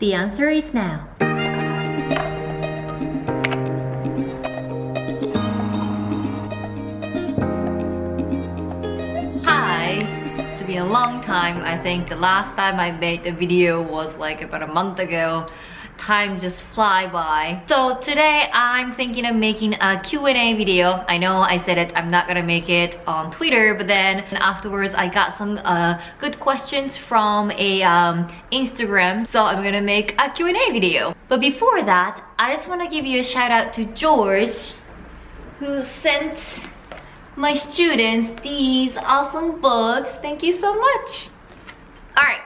The answer is now. Hi! It's been a long time. I think the last time I made a video was like about a month ago. Time just fly by. So today I'm thinking of making a Q&A video. I know I said it, I'm not gonna make it on Twitter, but then afterwards I got some good questions from a Instagram, so I'm gonna make a Q&A video. But before that, I just want to give you a shout out to George, who sent my students these awesome books. Thank you so much. All right,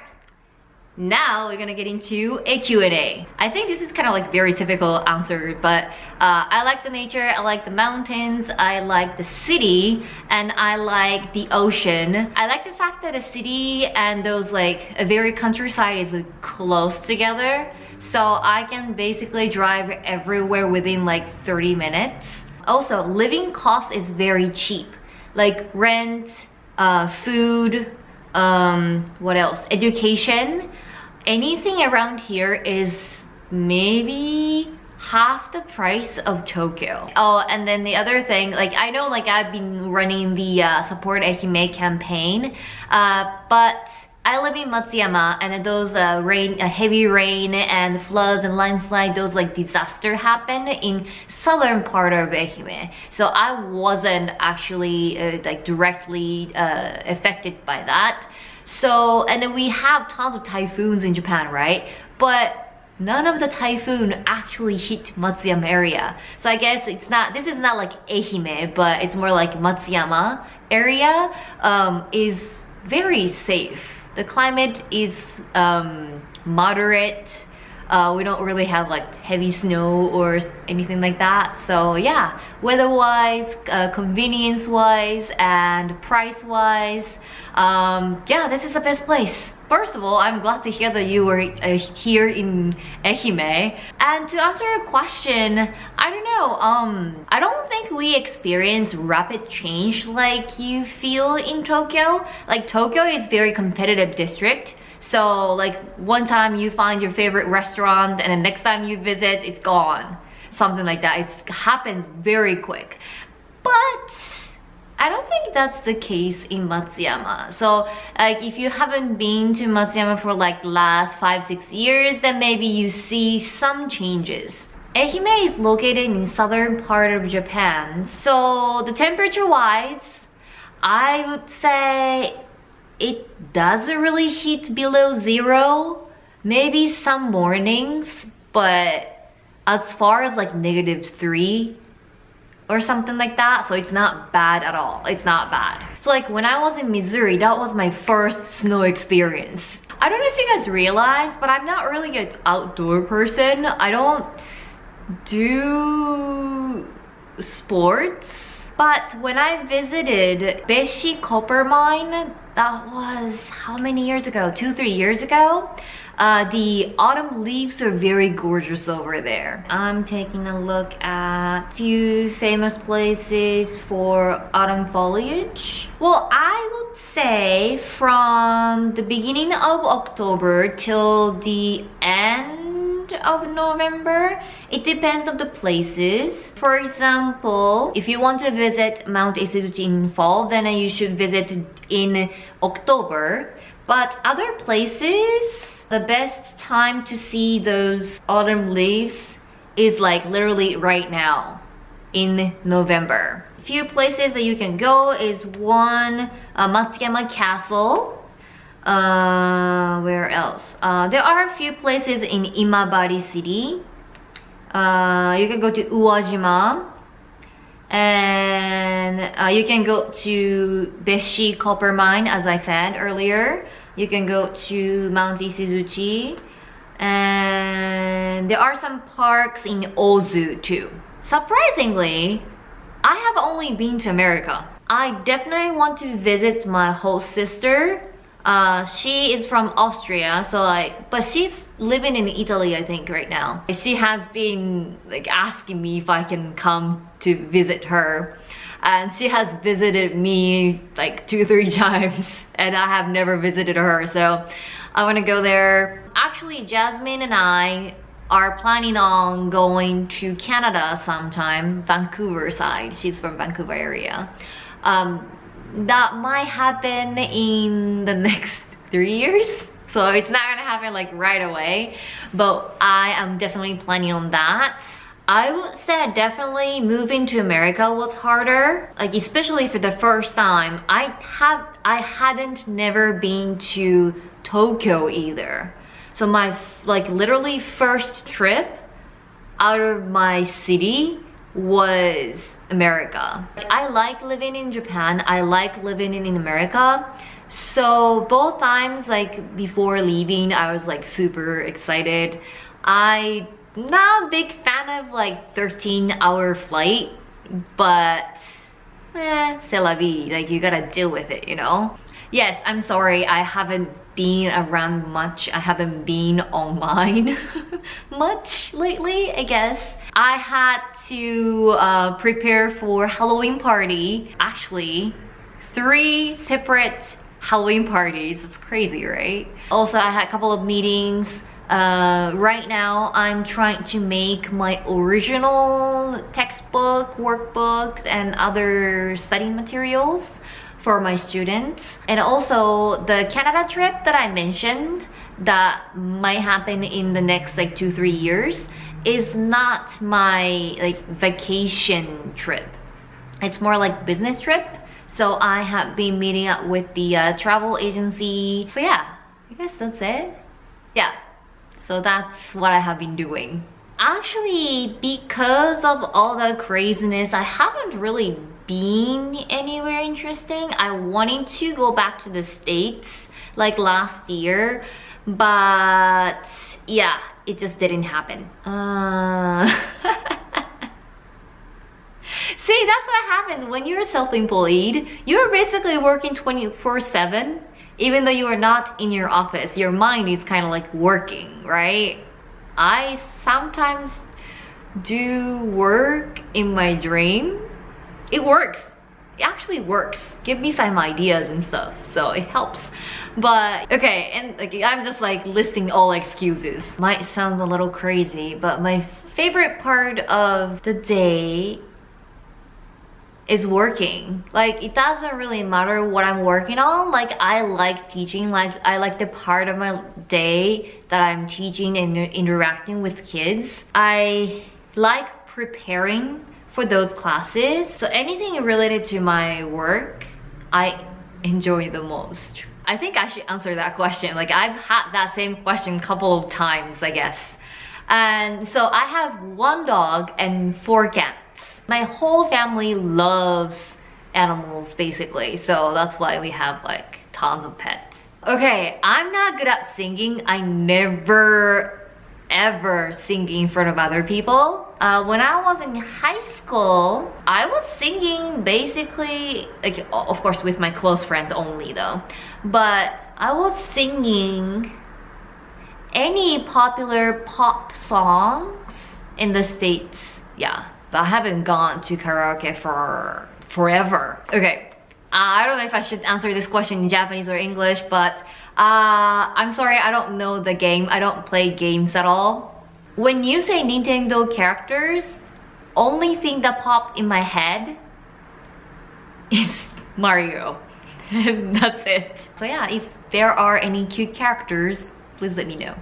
now we're gonna get into a Q&A. I think this is kind of like very typical answer, but I like the nature, I like the mountains, I like the city, and I like the ocean. I like the fact that a city and those like a very countryside is like, close together, so I can basically drive everywhere within like 30 minutes. Also, living cost is very cheap, like rent, food, what else? Education. Anything around here is maybe half the price of Tokyo. Oh, and then the other thing, like I know like I've been running the Support Ehime campaign, but I live in Matsuyama, and those heavy rain and floods and landslide, those like disaster happen in southern part of Ehime. So I wasn't actually like directly affected by that. So, and then we have tons of typhoons in Japan, right? But none of the typhoon actually hit Matsuyama area. So I guess it's not, this is not like Ehime, but it's more like Matsuyama area is very safe. The climate is moderate. We don't really have like heavy snow or anything like that. So yeah, weather-wise, convenience-wise, and price-wise, yeah, this is the best place. First of all, I'm glad to hear that you were here in Ehime. And to answer a question, I don't know, I don't think we experience rapid change like you feel in Tokyo. Like Tokyo is very competitive district. So like one time you find your favorite restaurant and the next time you visit, it's gone. Something like that. It happens very quick. But I don't think that's the case in Matsuyama. So like if you haven't been to Matsuyama for like last 5-6 years, then maybe you see some changes. Ehime is located in southern part of Japan. So the temperature wise, I would say it doesn't really hit below zero, maybe some mornings, but as far as like -3 or something like that, so it's not bad at all. It's not bad. So like when I was in Missouri, that was my first snow experience. I don't know if you guys realize, but I'm not really an outdoor person. I don't do sports. But when I visited Beshi Copper Mine, that was how many years ago? 2-3 years ago? The autumn leaves are very gorgeous over there. I'm taking a look at a few famous places for autumn foliage. Well, I would say from the beginning of October till the end of November, it depends on the places. For example, if you want to visit Mount Ishizuchi in fall, then you should visit in October. But other places, the best time to see those autumn leaves is like literally right now in November. A few places that you can go is one, Matsuyama Castle. Where else? There are a few places in Imabari City. You can go to Uwajima. And you can go to Beshi Copper Mine, as I said earlier. You can go to Mount Ishizuchi, and there are some parks in Ozu too. Surprisingly, I have only been to America. I definitely want to visit my whole sister. She is from Austria, so like, but she's living in Italy, I think, right now. She has been like asking me if I can come to visit her. and she has visited me like 2-3 times and I have never visited her, so I want to go there. Actually, Jasmine and I are planning on going to Canada sometime, Vancouver side. She's from Vancouver area. That might happen in the next 3 years, so it's not gonna happen like right away, but I am definitely planning on that. I would say definitely moving to America was harder, like especially for the first time. I hadn't never been to Tokyo either, so my like literally first trip out of my city was America. I like living in Japan, I like living in America, so both times, like before leaving, I was like super excited. I'm not a big fan of like 13-hour flight, but c'est la vie, like you gotta deal with it, you know. Yes, I'm sorry, I haven't been around much, I haven't been online much lately, I guess. I had to prepare for Halloween party. Actually, 3 separate Halloween parties. It's crazy, right? Also, I had a couple of meetings. Right now, I'm trying to make my original textbook, workbooks, and other study materials for my students. And also, the Canada trip that I mentioned that might happen in the next like 2-3 years is not my like vacation trip. It's more like business trip. So I have been meeting up with the travel agency. So yeah, I guess that's it. Yeah, so that's what I have been doing. Actually, because of all the craziness, I haven't really been anywhere interesting. I wanted to go back to the States like last year, but yeah, it just didn't happen. See, that's what happens when you're self-employed. You're basically working 24/7, even though you are not in your office. Your mind is kind of like working, right? I sometimes do work in my dream. It works. It actually works. Give me some ideas and stuff, so it helps. But okay, and like, I'm just like listing all excuses. Might sound a little crazy, but my favorite part of the day is working. Like, it doesn't really matter what I'm working on. Like, I like teaching. Like, I like the part of my day that I'm teaching and interacting with kids. I like preparing for those classes. So anything related to my work, I enjoy the most. I think I should answer that question. Like, I've had that same question a couple of times, I guess. And so I have 1 dog and 4 cats. My whole family loves animals, basically. So that's why we have like tons of pets. Okay, I'm not good at singing. I never, ever sing in front of other people. When I was in high school, I was singing basically, like, of course with my close friends only though, but I was singing any popular pop songs in the States. Yeah, but I haven't gone to karaoke for forever. Okay, I don't know if I should answer this question in Japanese or English, but I'm sorry, I don't know the game. I don't play games at all. When you say Nintendo characters, only thing that popped in my head is Mario. That's it. So yeah, if there are any cute characters, please let me know.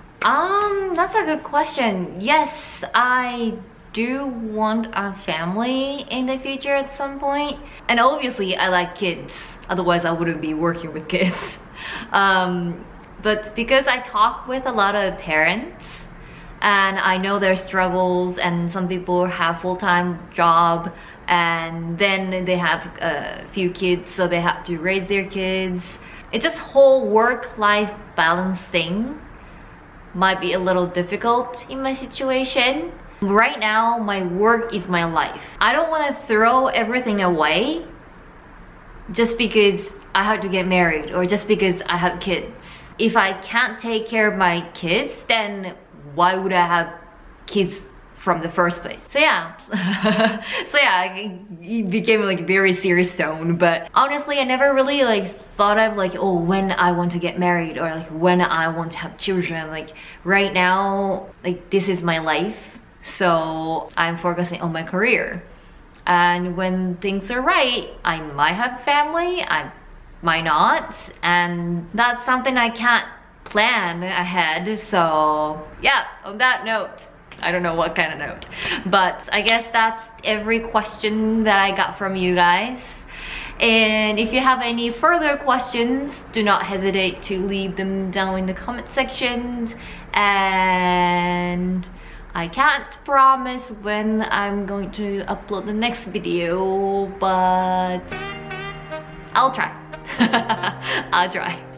That's a good question. Yes, I do want a family in the future at some point. And obviously I like kids, otherwise I wouldn't be working with kids. But because I talk with a lot of parents, and I know their struggles, and some people have full-time job and then they have a few kids, so they have to raise their kids. It's just whole work-life balance thing might be a little difficult in my situation. Right now, my work is my life. I don't want to throw everything away just because I have to get married or just because I have kids. If I can't take care of my kids, then why would I have kids from the first place. So yeah, it became like very serious stone. But honestly, I never really like thought of like, oh, when I want to get married or like when I want to have children. Like right now, like this is my life, so I'm focusing on my career. And when things are right, I might have family, I might not, and that's something I can't plan ahead. So yeah, on that note, I don't know what kind of note, but I guess that's every question that I got from you guys. And if you have any further questions, do not hesitate to leave them down in the comment section. And I can't promise when I'm going to upload the next video, but I'll try. I'll try.